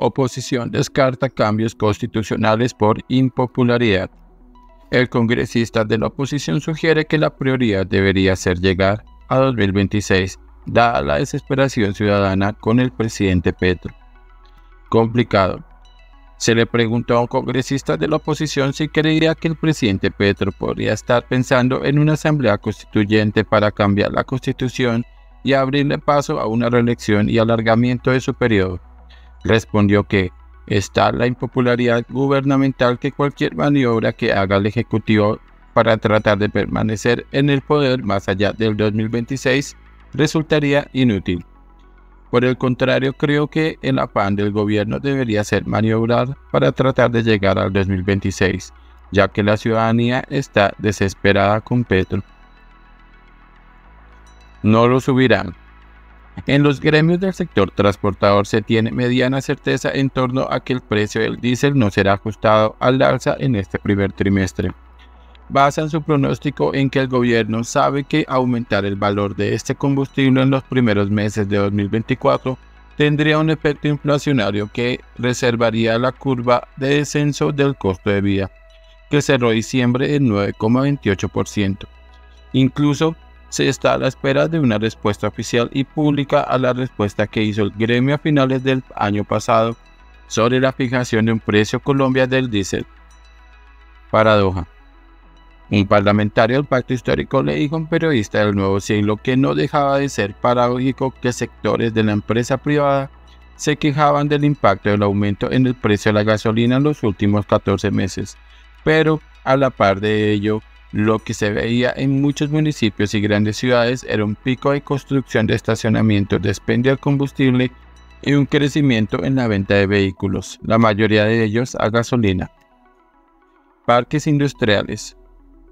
Oposición descarta cambios constitucionales por impopularidad. El congresista de la oposición sugiere que la prioridad debería ser llegar a 2026, dada la desesperación ciudadana con el presidente Petro. Complicado. Se le preguntó a un congresista de la oposición si creía que el presidente Petro podría estar pensando en una asamblea constituyente para cambiar la constitución y abrirle paso a una reelección y alargamiento de su periodo. Respondió que está la impopularidad gubernamental que cualquier maniobra que haga el Ejecutivo para tratar de permanecer en el poder más allá del 2026 resultaría inútil. Por el contrario, creo que el afán del gobierno debería ser maniobrar para tratar de llegar al 2026, ya que la ciudadanía está desesperada con Petro. No lo subirán. En los gremios del sector transportador se tiene mediana certeza en torno a que el precio del diésel no será ajustado al alza en este primer trimestre. Basan su pronóstico en que el gobierno sabe que aumentar el valor de este combustible en los primeros meses de 2024 tendría un efecto inflacionario que reservaría la curva de descenso del costo de vida, que cerró diciembre en 9,28%. Incluso se está a la espera de una respuesta oficial y pública a la respuesta que hizo el gremio a finales del año pasado sobre la fijación de un precio Colombia del diésel. Paradoja. Un parlamentario del Pacto Histórico le dijo a un periodista del Nuevo Siglo que no dejaba de ser paradójico que sectores de la empresa privada se quejaban del impacto del aumento en el precio de la gasolina en los últimos 14 meses, pero a la par de ello, lo que se veía en muchos municipios y grandes ciudades era un pico de construcción de estacionamientos, despendio de combustible y un crecimiento en la venta de vehículos, la mayoría de ellos a gasolina. Parques industriales.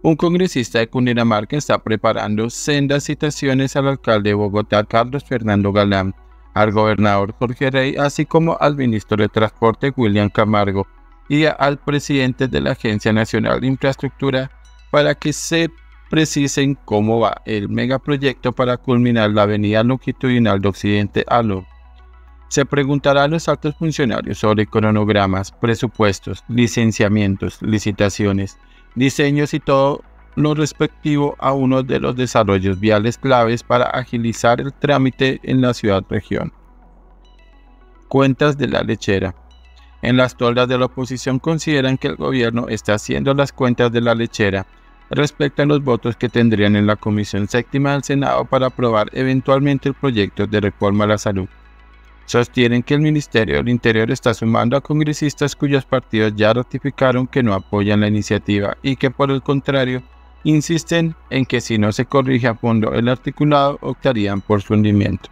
Un congresista de Cundinamarca está preparando sendas citaciones al alcalde de Bogotá, Carlos Fernando Galán, al gobernador Jorge Rey, así como al ministro de Transporte, William Camargo, y al presidente de la Agencia Nacional de Infraestructura, para que se precisen cómo va el megaproyecto para culminar la avenida longitudinal de Occidente a Lo. Se preguntará a los altos funcionarios sobre cronogramas, presupuestos, licenciamientos, licitaciones, diseños y todo lo respectivo a uno de los desarrollos viales claves para agilizar el trámite en la ciudad-región. Cuentas de la lechera. En las toldas de la oposición consideran que el gobierno está haciendo las cuentas de la lechera respecto a los votos que tendrían en la Comisión Séptima del Senado para aprobar eventualmente el proyecto de reforma a la salud. Sostienen que el Ministerio del Interior está sumando a congresistas cuyos partidos ya ratificaron que no apoyan la iniciativa y que, por el contrario, insisten en que si no se corrige a fondo el articulado, optarían por su hundimiento.